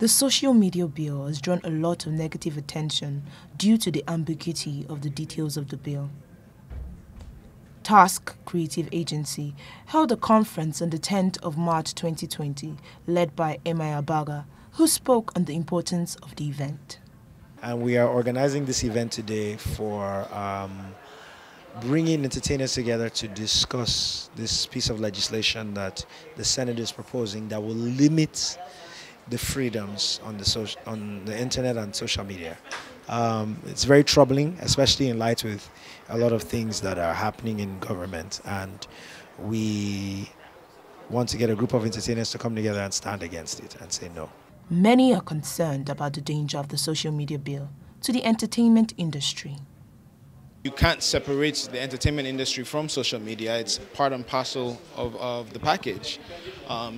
The social media bill has drawn a lot of negative attention due to the ambiguity of the details of the bill. Task Creative Agency held a conference on the 10th of March 2020, led by M.I. Abaga, who spoke on the importance of the event. And we are organizing this event today for bringing entertainers together to discuss this piece of legislation that the Senate is proposing that will limit the freedoms on the internet and social media. It's very troubling, especially in light with a lot of things that are happening in government, and we want to get a group of entertainers to come together and stand against it and say no. Many are concerned about the danger of the social media bill to the entertainment industry. You can't separate the entertainment industry from social media. It's part and parcel of the package.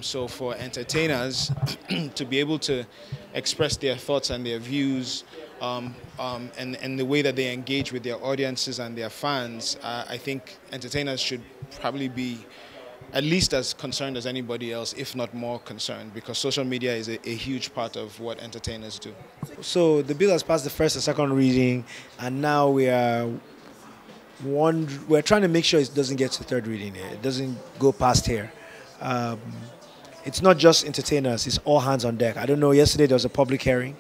So for entertainers to be able to express their thoughts and their views and the way that they engage with their audiences and their fans, I think entertainers should probably be at least as concerned as anybody else, if not more concerned, because social media is a huge part of what entertainers do. So the bill has passed the first and second reading, and now we're trying to make sure it doesn't get to third reading here. It doesn't go past here. It's not just entertainers, it's all hands on deck. I don't know, yesterday there was a public hearing,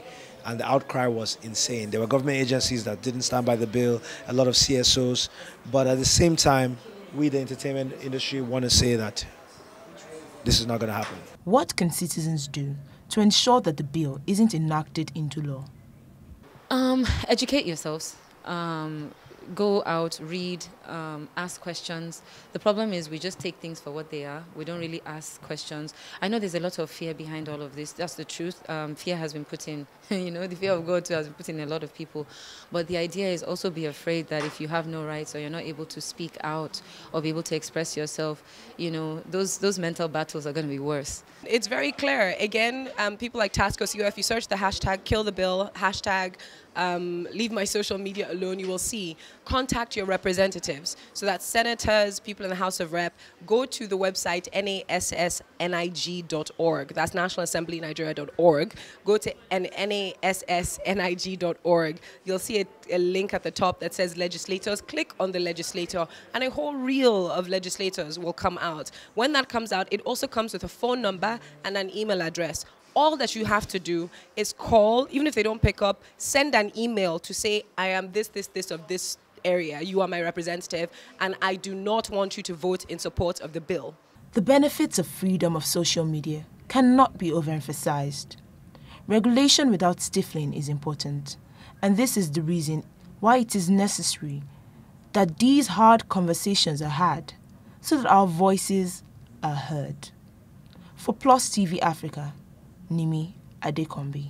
and the outcry was insane. There were government agencies that didn't stand by the bill, a lot of CSOs, but at the same time, we, the entertainment industry, want to say that this is not going to happen. What can citizens do to ensure that the bill isn't enacted into law? Educate yourselves. Go out, read, ask questions. The problem is we just take things for what they are. We don't really ask questions. I know there's a lot of fear behind all of this. That's the truth. Fear has been put in, you know, the fear of God too has been put in a lot of people. But the idea is also be afraid that if you have no rights or you're not able to speak out or be able to express yourself, you know, those mental battles are going to be worse. It's very clear. Again, people like Tasco, so if you search the hashtag kill the bill, hashtag leave my social media alone, you will see. Contact your representatives. So that's senators, people in the House of Rep. Go to the website Nassnig.org. That's NationalAssemblyNigeria.org. Go to Nassnig.org. You'll see a link at the top that says legislators. Click on the legislator and a whole reel of legislators will come out. When that comes out, it also comes with a phone number and an email address. All that you have to do is call, even if they don't pick up, send an email to say, I am this of this area, you are my representative, and I do not want you to vote in support of the bill. The benefits of freedom of social media cannot be overemphasized. Regulation without stifling is important, and this is the reason why it is necessary that these hard conversations are had so that our voices are heard. For PLOS TV Africa, Nimi Adekombi.